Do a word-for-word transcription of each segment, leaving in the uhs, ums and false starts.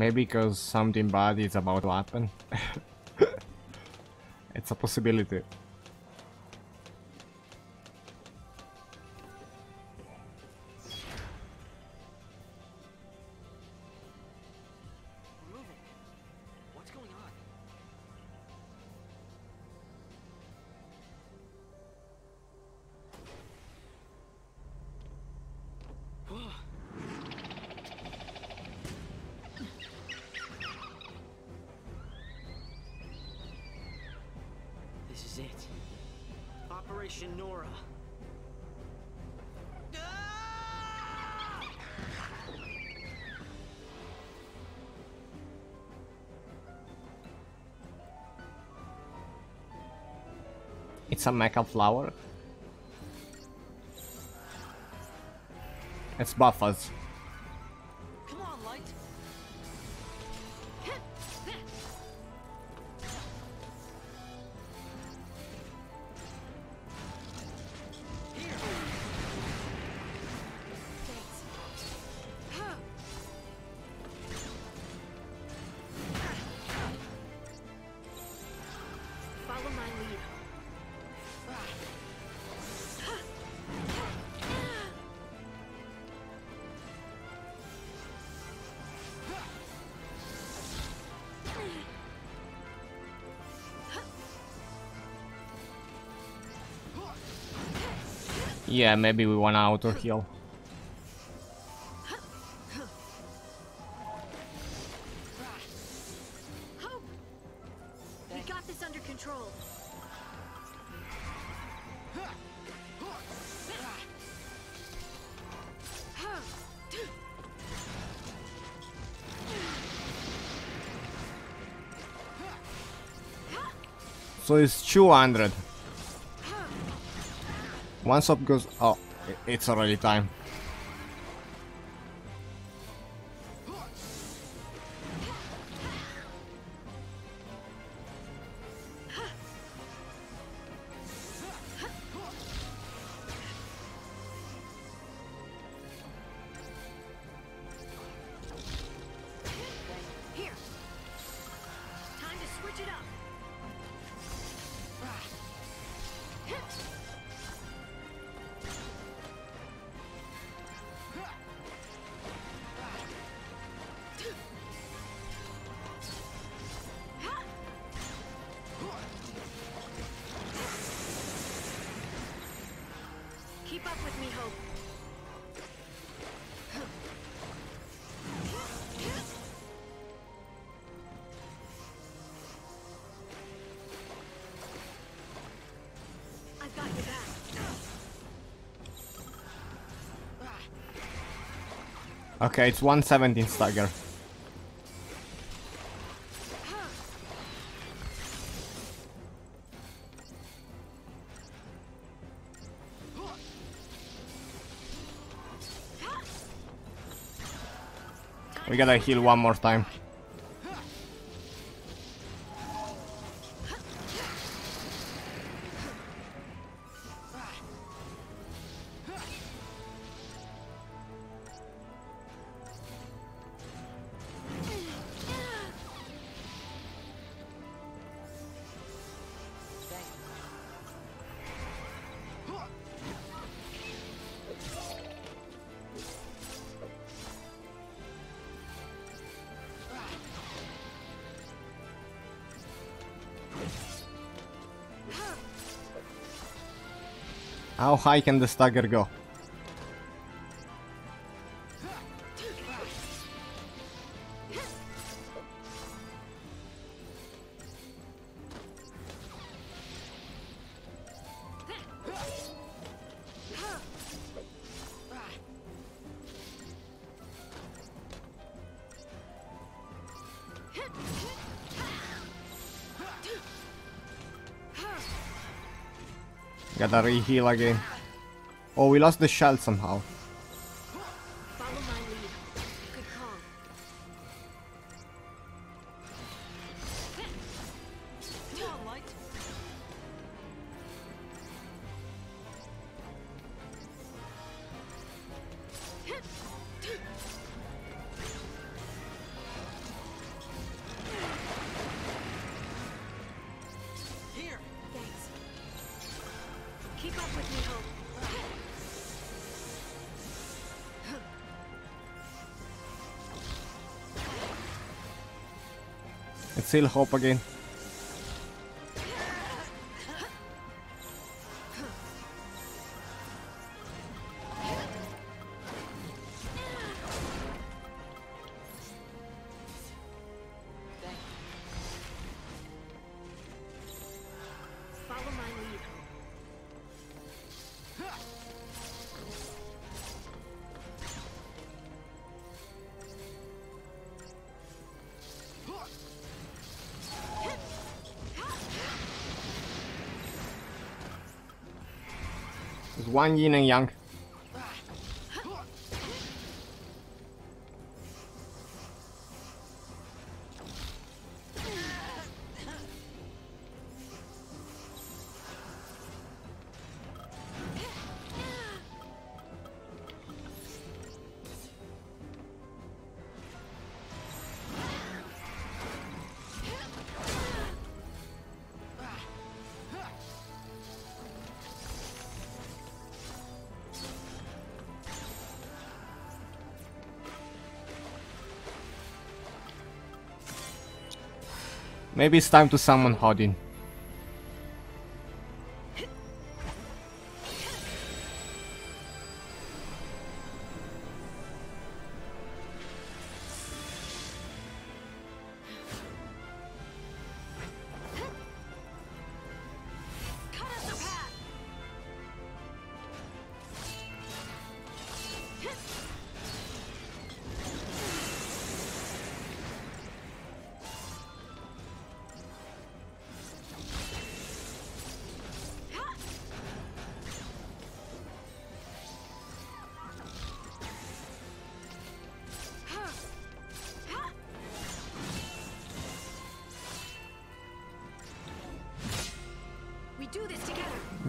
Maybe because something bad is about to happen. It's a possibility. Nora. It's a mecha flower. It's buffers. Yeah, maybe we wanna auto heal. We got this under control. So it's two hundred. Once up goes, oh, it's already time. Okay, it's one seventeen stagger. We gotta heal one more time. How high can the stagger go? Gotta re-heal again. Oh, we lost the shell somehow. Follow my lead. Good call. Jetzt sehe ich auch gehen. One Yin and Yang. Maybe it's time to summon Odin.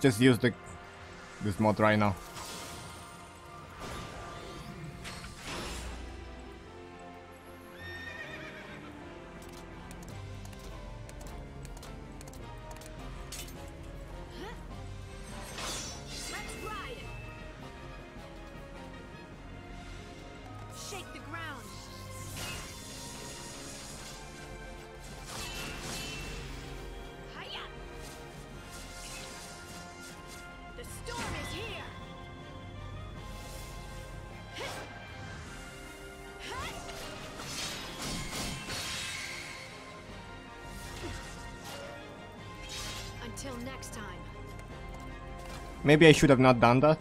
Just use the this mod right now. Maybe I should have not done that.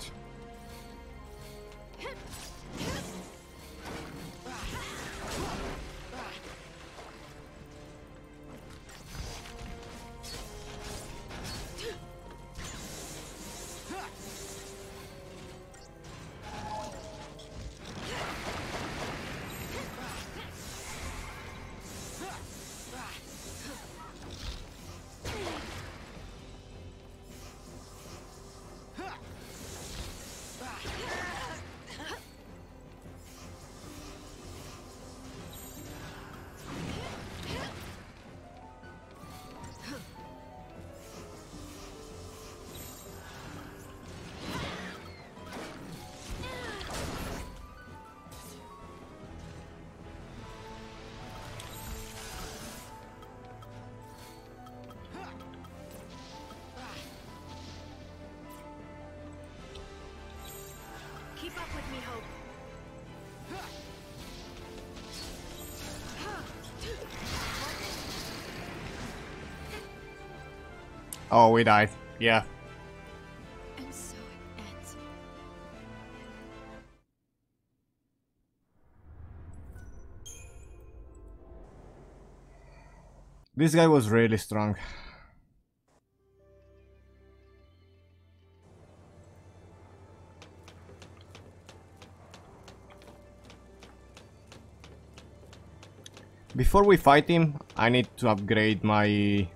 Oh, we died. Yeah. And so it ends. This guy was really strong. Before we fight him, I need to upgrade my...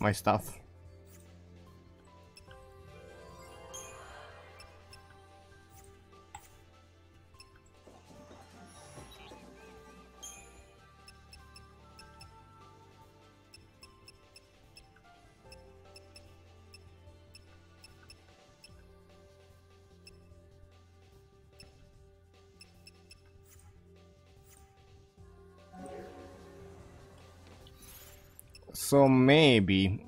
my stuff. So maybe.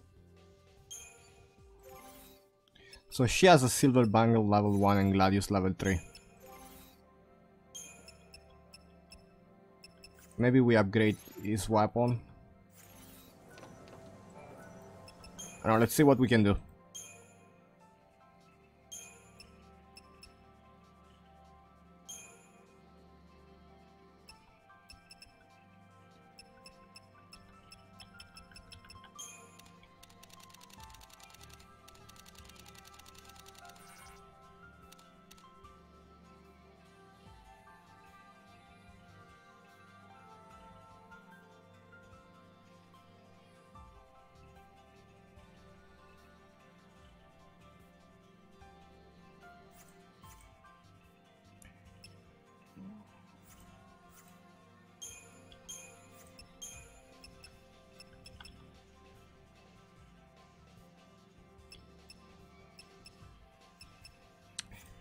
So she has a Silver Bangle level one and Gladius level three. Maybe we upgrade his weapon. I don't know, let's see what we can do.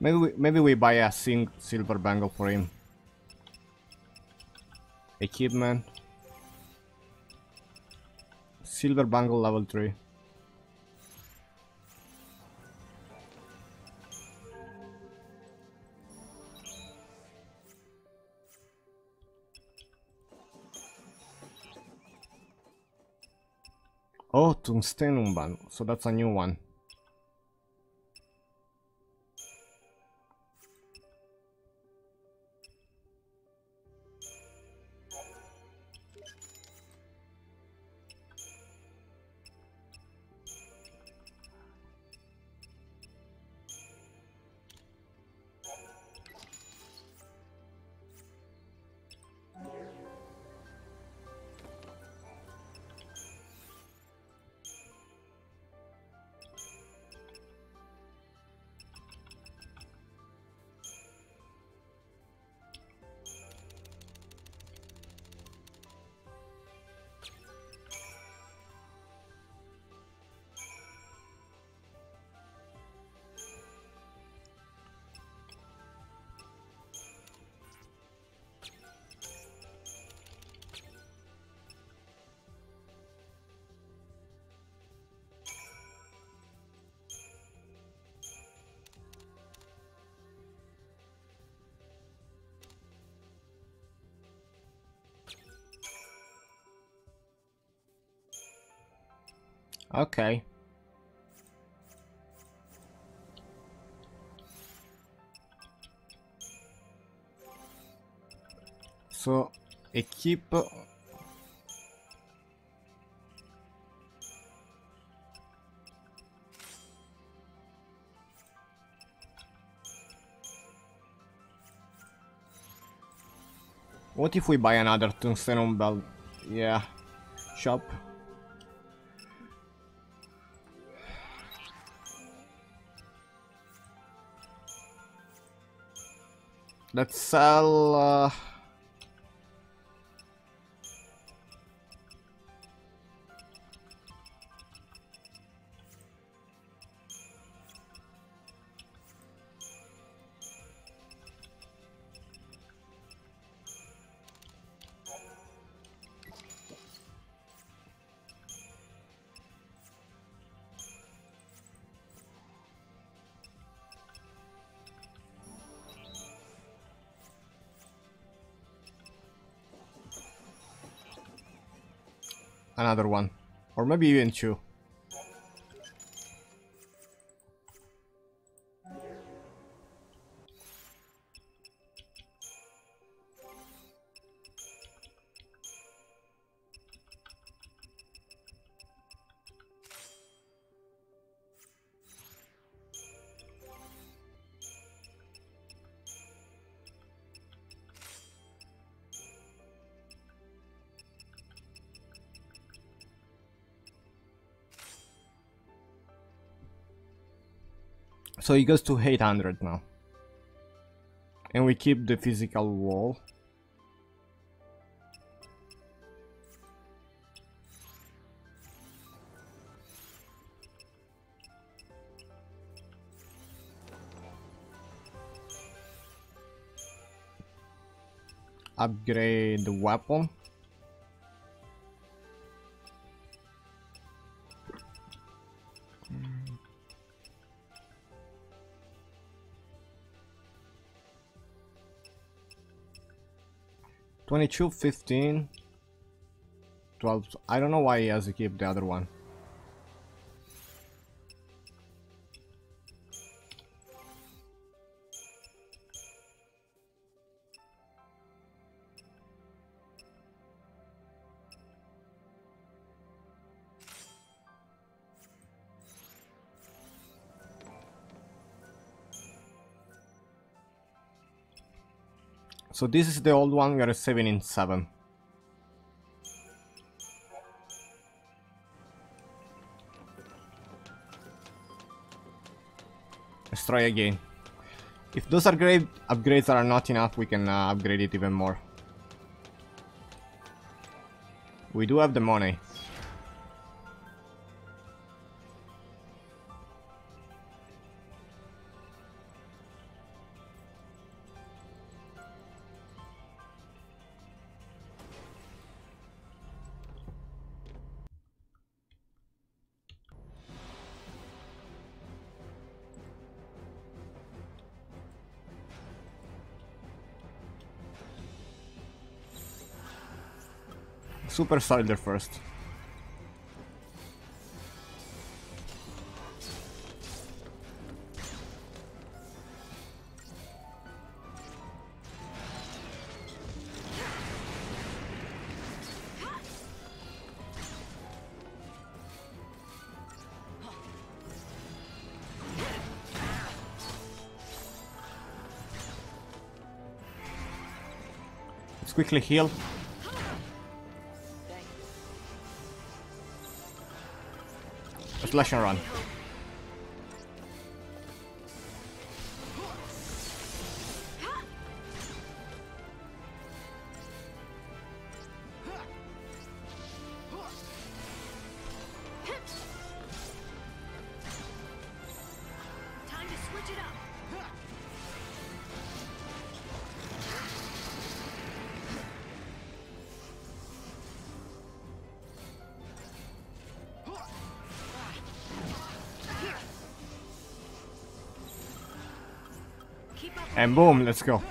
Maybe we, maybe we buy a sing silver bangle for him. Equipment. Silver bangle level three. Oh, Tungstenumban. So that's a new one. Okay. So, equip. What if we buy another tungsten bell? Yeah. Shop. Let's sell uh... another one, or maybe even two. So it goes to eight hundred now. And we keep the physical wall. Upgrade the weapon. twenty-two, fifteen, twelve. I don't know why he has to keep the other one. So this is the old one we are saving in seven. Let's try again. If those upgrade upgrades are not enough, we can uh, upgrade it even more. We do have the money. Super Soldier first. Let's quickly heal. Slash and run. And boom, let's go.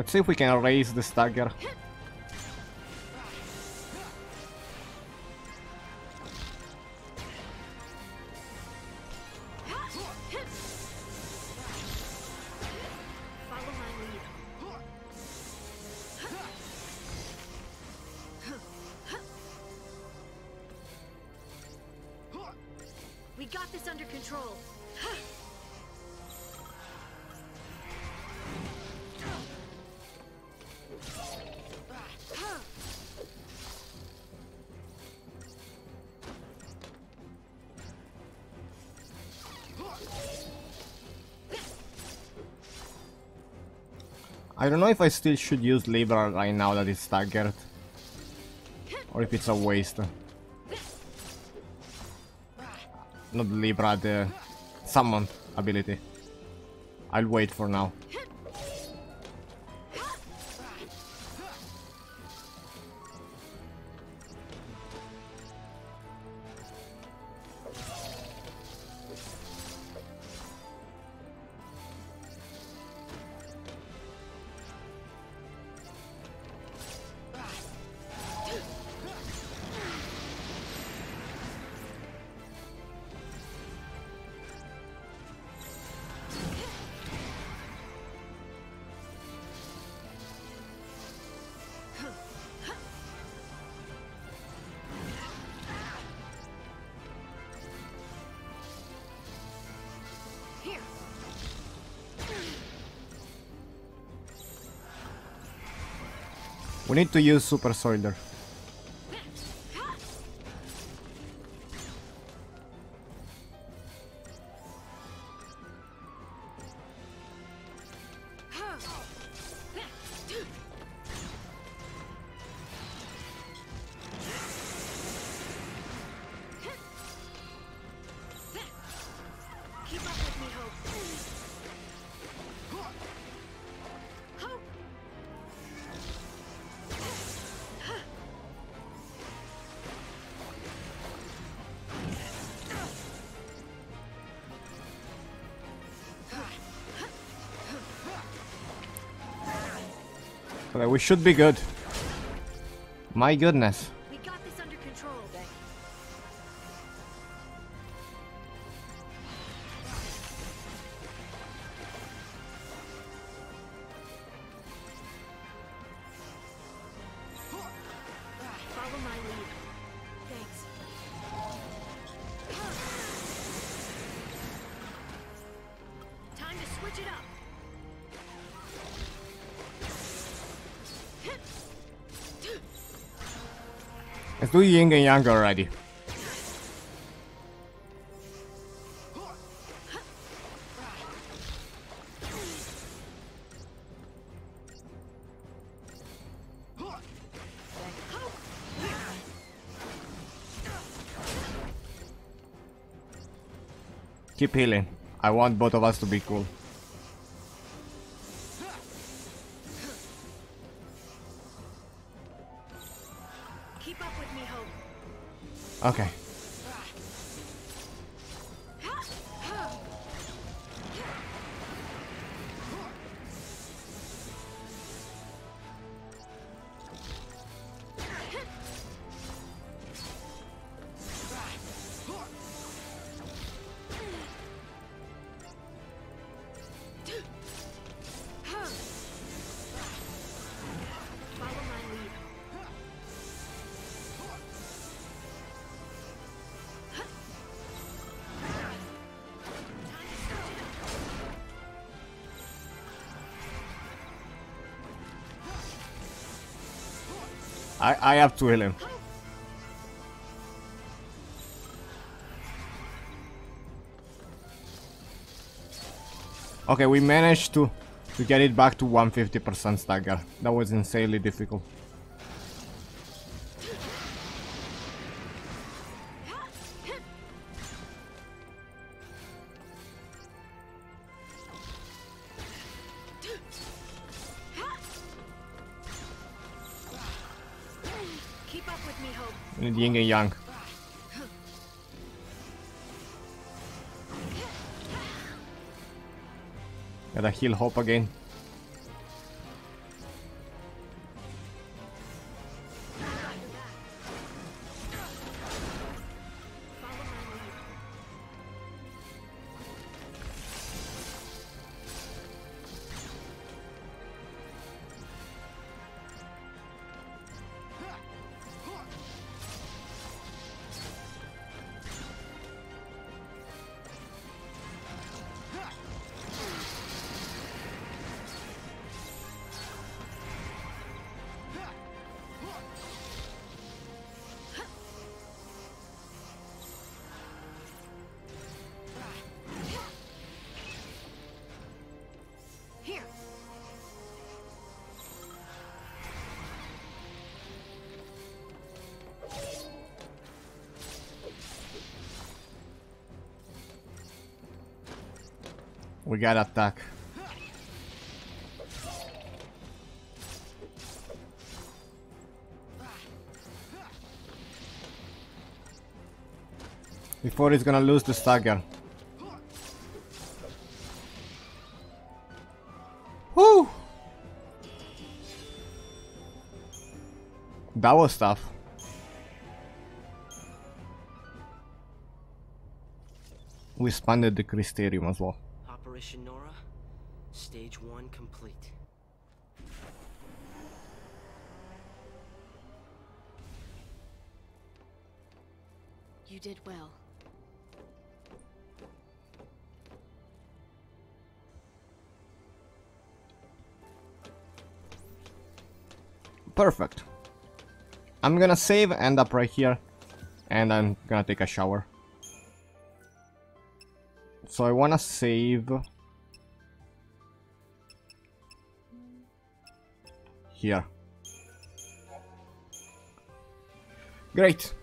Let's see if we can raise the stagger. We got this under control. I don't know if I still should use Libra right now that it's staggered, or if it's a waste. Not Libra, the summon ability. I'll wait for now. We need to use Super Soldier. We should be good. My goodness. We got this under control, Ben. Follow my lead. Thanks. Time to switch it up. Let's do yin and yang already. Keep healing. I want both of us to be cool. Okay. I, I have to heal him. Okay, we managed to, to get it back to one hundred fifty percent stagger. That was insanely difficult. Yin and yang. Gotta heal Hope again. We gotta attack. Before he's gonna lose the stagger. Whoo! That was tough. We expanded the Crystarium as well. Mission Nora, stage one complete. You did well. Perfect. I'm gonna save, end up right here, and I'm gonna take a shower. So I wanna save here. Great.